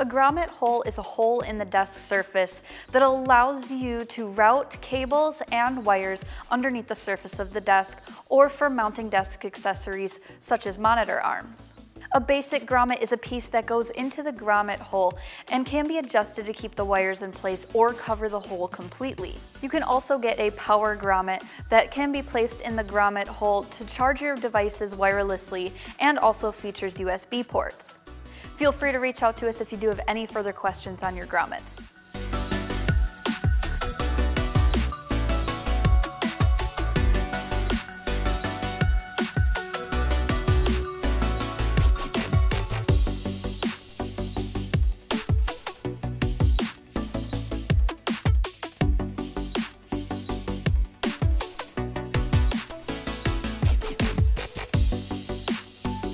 A grommet hole is a hole in the desk surface that allows you to route cables and wires underneath the surface of the desk or for mounting desk accessories such as monitor arms. A basic grommet is a piece that goes into the grommet hole and can be adjusted to keep the wires in place or cover the hole completely. You can also get a power grommet that can be placed in the grommet hole to charge your devices wirelessly and also features USB ports. Feel free to reach out to us if you do have any further questions on your grommets.